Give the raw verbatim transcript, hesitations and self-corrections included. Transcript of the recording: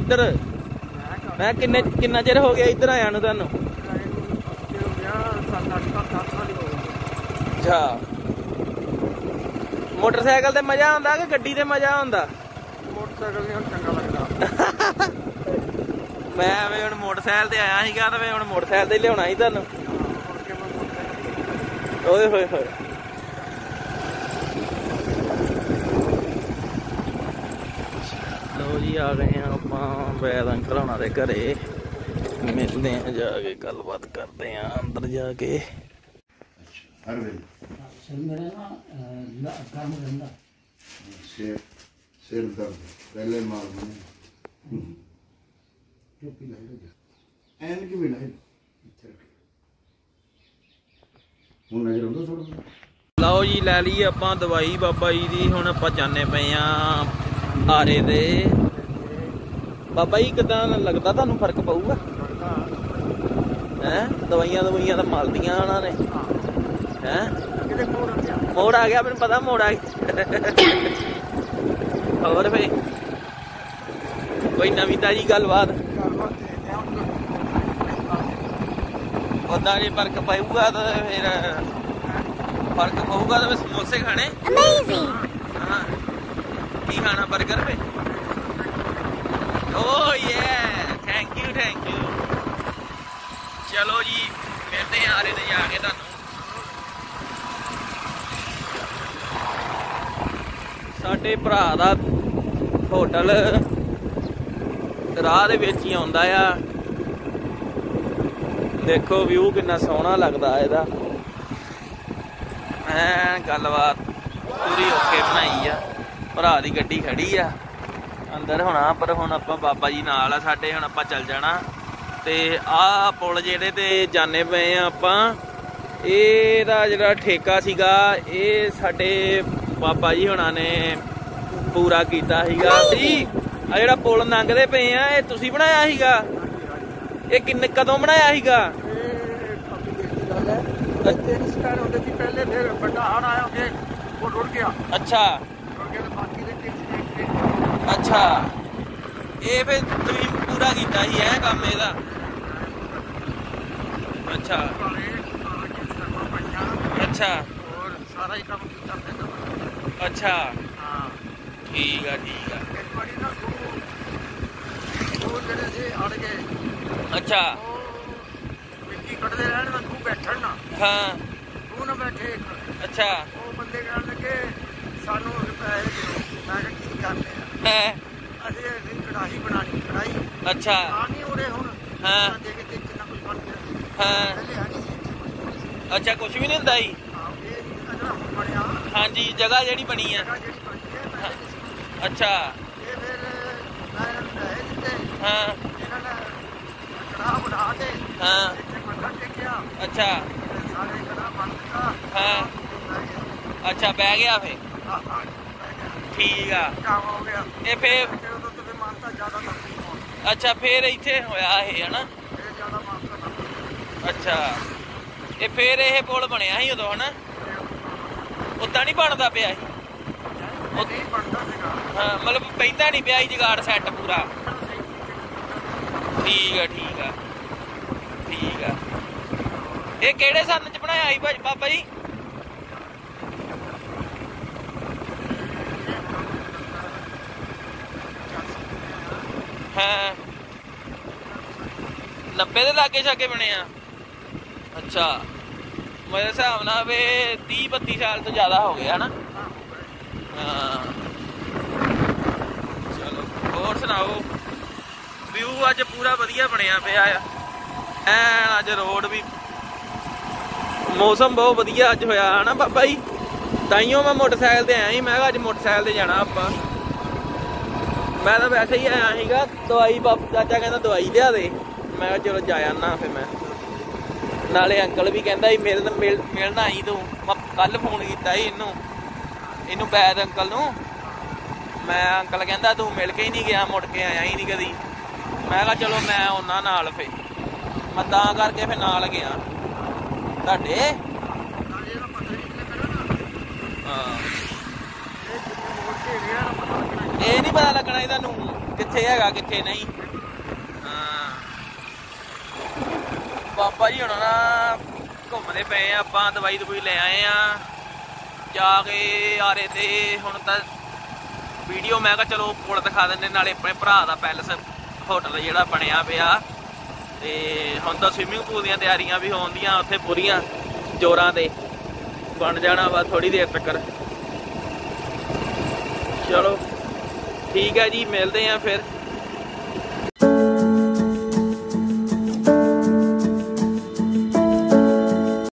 इधर मैं किन्ने किन्ना चिर हो गया इधर आया नूं? अच्छा, मोटरसाइकिल ते मजा आंदा कि गड्डी ते मजा आंदा? मोटरसाइकिल नहीं हुण चंगा लगदा। मैं वे हुण मोटरसाइकिल ते आया सीगा ते वे हुण मोटरसाइकिल ते लिआउणा ही तुहानूं। ओए होए होए, लो जी आ गए हैं आप वैद अंकल होना दे घरे, मिलते हैं जाके, गलबात करते हैं अंदर जाके। लाओ जी लै ली आप दवाई बाबा जी की। हुण आप जाने पे हाँ आरे दे बाबा जी। कितना लगता तुहानूं फर्क पऊगा? हैं दवाइयां दवाइयां तो मलदियां उन्होंने। हैं मोड़ आ गया, मैनूं पता मोड़ आ गया। और फिर कोई नवीं ताजी गलबात उदा जी? फर्क पाऊगा तो फिर फर्क पाऊगा तो फिर समोसे खाने। हाँ की खाना? बर्गर पे। ओह ये थैंक यू थैंक यू। चलो जी मिलते हैं आरे ते जाके तुहानूं। साडे भरा दा होटल राह दे विच ही आउंदा आ। देखो व्यू कितना सोहना लगता है इहदा। ऐ गलबात पूरी ओके बनाई आ। भरा दी गड्डी खड़ी आ अंदर होना, पर हुण आपां बाबा जी नाल आ साडे। हुण आपां चल जाना ते आ पुल जेहड़े ते जाने पे आ आपां। एहदा जेहड़ा ठेका सीगा एह साडे बाबा जी हुणां ने पूरा कीता सीगा जी। आ जेहड़ा पुल लंघदे पे आ एह तुसीं बनाया सीगा? एह किन्ने कदों बनाया सीगा? अच्छा अच्छा, ये फिर तुम पूरा किया ही है काम एहदा? अच्छा अच्छा अच्छा ठीक है ठीक है। अच्छा हाँ अच्छा अच्छा कुछ भी नहीं होंगे। हाँ जी जगह जी बनी है। अच्छा हाँ हाँ अच्छा हाँ अच्छा बह गया फिर ठीक आ। अच्छा फिर इतने होया है ना? अच्छा ये फिर यह पुल बनया ही उदो है ना? उदा नहीं बनता पाया? हाँ मतलब पैंता नहीं पाया जुगाड़ सैट पूरा? ठीक है ठीक है ठीक है। ये किहड़े सन च बनाया ही भाजी बाबा जी? हाँ नब्बे के लागे छागे बने आ। अच्छा मेरे हिसाब न वे तीह बत्ती साल तो ज्यादा हो गया है ना? हाँ चलो होर सुनाओ। व्यू अज पूरा वधिया बनया पे ऐन। अज रोड भी मौसम बहुत वधिया अज होया है ना बाबा जी? ताइयों मैं मोटरसाइकिल ते आया ही। मैं अज मोटरसाइकिल ते जाना आपां। मैं तो वैसे ही आया हीगा दवाई बाप चाचा कहता दवाई लिया दे। मैं चलो जाया ना फिर। मैं नाले अंकल भी कहता ही मिल मिल मिलना ही तू। मैं कल फोन किया इनू इनू वैद अंकल नू। मैं अंकल कहता तू मिल के ही नहीं गया, मुड़ के आया ही नहीं कभी। मैं कहा चलो मैं आना नाल फिर। मैं तां करके फिर नाल गया ताडे। हाँ ये नहीं पता लगना। किथे है किथे नहीं। हाँ बाबा जी हुण ना घूमते पे आप दवाई दवाई ले आए हाँ जाके आरे ते हुण तां वीडियो मैं कहा चलो पुल दिखा दें नाले अपने भरा का पैलस होटल जिहड़ा बनिया पिया ते हुण तां स्विमिंग पूल दीयां तैयारियां भी होण दीयां उत्थे पूरियां जोरां ते बन जाना वा थोड़ी देर तक। चलो ठीक है जी मिलते हैं फिर।